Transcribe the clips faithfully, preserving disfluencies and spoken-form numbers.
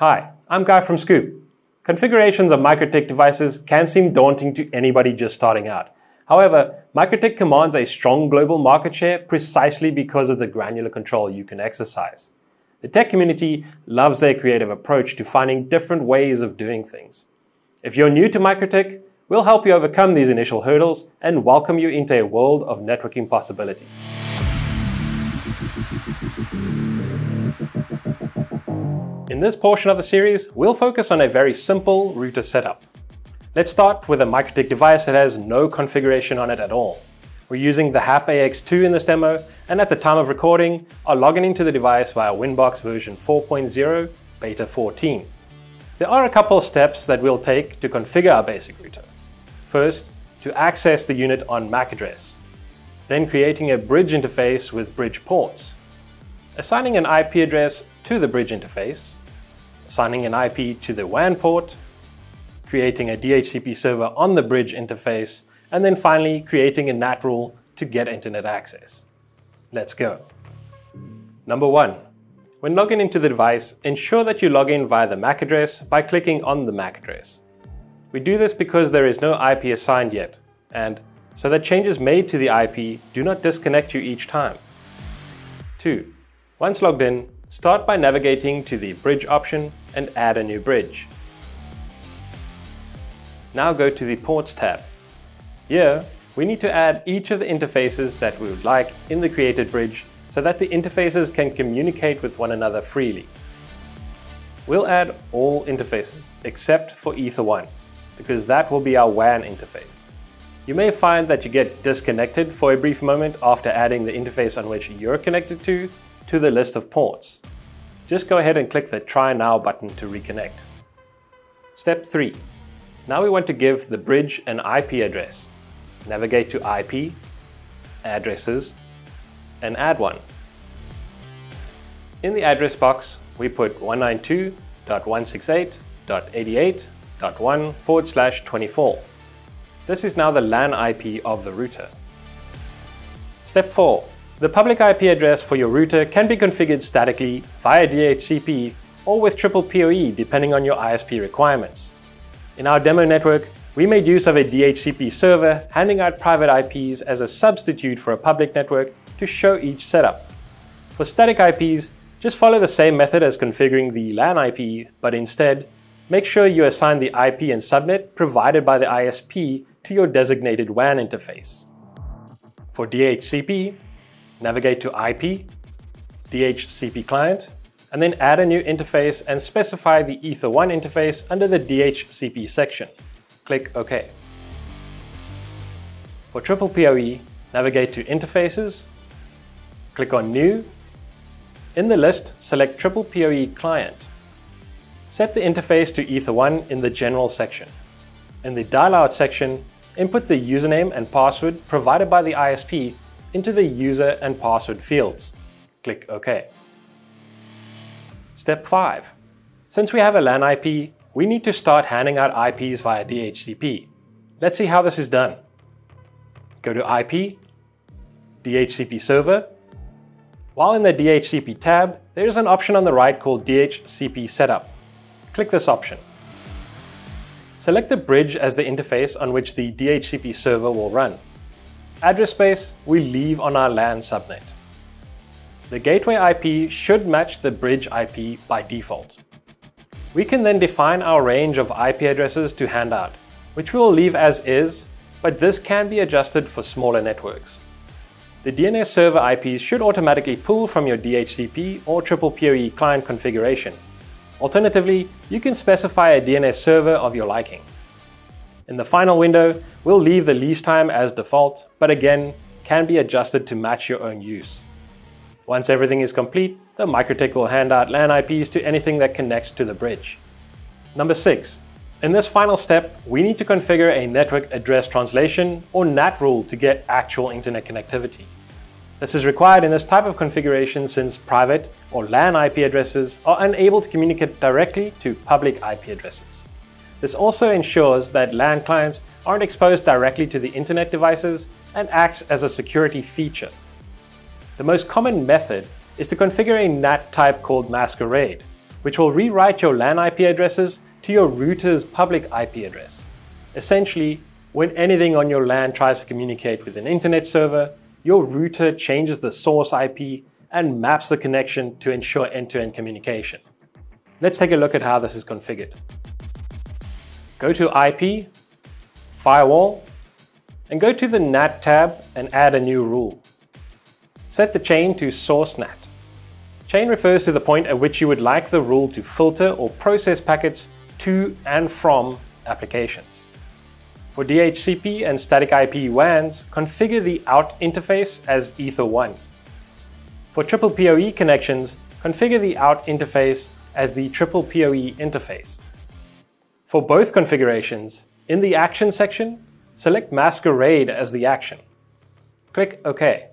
Hi, I'm Guy from Scoop. Configurations of MikroTik devices can seem daunting to anybody just starting out. However, MikroTik commands a strong global market share precisely because of the granular control you can exercise. The tech community loves their creative approach to finding different ways of doing things. If you're new to MikroTik, we'll help you overcome these initial hurdles and welcome you into a world of networking possibilities. In this portion of the series, we'll focus on a very simple router setup. Let's start with a MikroTik device that has no configuration on it at all. We're using the hap A X two in this demo, and at the time of recording, are logging into the device via Winbox version four point zero, beta fourteen. There are a couple of steps that we'll take to configure our basic router. First, to access the unit on M A C address, then creating a bridge interface with bridge ports, assigning an I P address to the bridge interface, assigning an I P to the W A N port, creating a D H C P server on the bridge interface, and then finally creating a N A T rule to get internet access. Let's go. Number one, when logging into the device, ensure that you log in via the M A C address by clicking on the M A C address. We do this because there is no I P assigned yet, and so that changes made to the I P do not disconnect you each time. Two, once logged in, start by navigating to the bridge option and add a new bridge. Now go to the ports tab. Here, we need to add each of the interfaces that we would like in the created bridge so that the interfaces can communicate with one another freely. We'll add all interfaces except for Ether one, because that will be our W A N interface. You may find that you get disconnected for a brief moment after adding the interface on which you're connected to to the list of ports. Just go ahead and click the Try Now button to reconnect. Step three. Now we want to give the bridge an I P address. Navigate to I P, Addresses, and add one. In the address box, we put one ninety-two dot one sixty-eight dot eighty-eight dot one forward slash twenty-four. This is now the LAN I P of the router. Step four. The public I P address for your router can be configured statically via D H C P or with PPPoE depending on your I S P requirements. In our demo network, we made use of a D H C P server handing out private I Ps as a substitute for a public network to show each setup. For static I Ps, just follow the same method as configuring the LAN I P, but instead, make sure you assign the I P and subnet provided by the I S P to your designated W A N interface. For D H C P, navigate to I P, D H C P client, and then add a new interface and specify the Ether one interface under the D H C P section. Click OK. For PPPoE, navigate to Interfaces, click on New. In the list, select PPPoE client. Set the interface to Ether one in the General section. In the Dial-Out section, input the username and password provided by the I S P into the user and password fields. Click OK. Step five. Since we have a LAN I P, we need to start handing out I Ps via D H C P. Let's see how this is done. Go to I P, D H C P server. While in the D H C P tab, there is an option on the right called D H C P setup. Click this option. Select the bridge as the interface on which the D H C P server will run. Address space we leave on our LAN subnet. The gateway I P should match the bridge I P by default. We can then define our range of I P addresses to hand out, which we will leave as is, but this can be adjusted for smaller networks. The D N S server I Ps should automatically pull from your D H C P or PPPoE client configuration. Alternatively, you can specify a D N S server of your liking. In the final window, we'll leave the lease time as default, but again, can be adjusted to match your own use. Once everything is complete, the MikroTik will hand out LAN I Ps to anything that connects to the bridge. Number six. In this final step, we need to configure a network address translation or N A T rule to get actual internet connectivity. This is required in this type of configuration since private or LAN I P addresses are unable to communicate directly to public I P addresses. This also ensures that LAN clients aren't exposed directly to the internet devices and acts as a security feature. The most common method is to configure a N A T type called masquerade, which will rewrite your LAN I P addresses to your router's public I P address. Essentially, when anything on your LAN tries to communicate with an internet server, your router changes the source I P and maps the connection to ensure end-to-end communication. Let's take a look at how this is configured. Go to I P, Firewall, and go to the NAT tab and add a new rule. Set the chain to source NAT. Chain refers to the point at which you would like the rule to filter or process packets to and from applications. For D H C P and static I P WANs, configure the out interface as Ether one. For PPPoE connections, configure the out interface as the PPPoE interface. For both configurations, in the Action section, select Masquerade as the action. Click OK.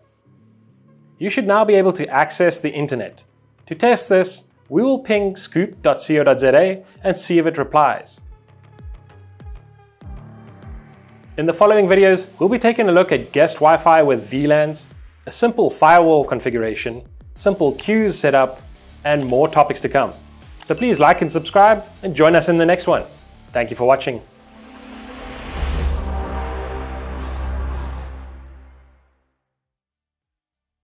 You should now be able to access the internet. To test this, we will ping scoop dot co dot z a and see if it replies. In the following videos, we'll be taking a look at guest Wi-Fi with V LANs, a simple firewall configuration, simple queues setup, and more topics to come. So please like and subscribe and join us in the next one. Thank you for watching.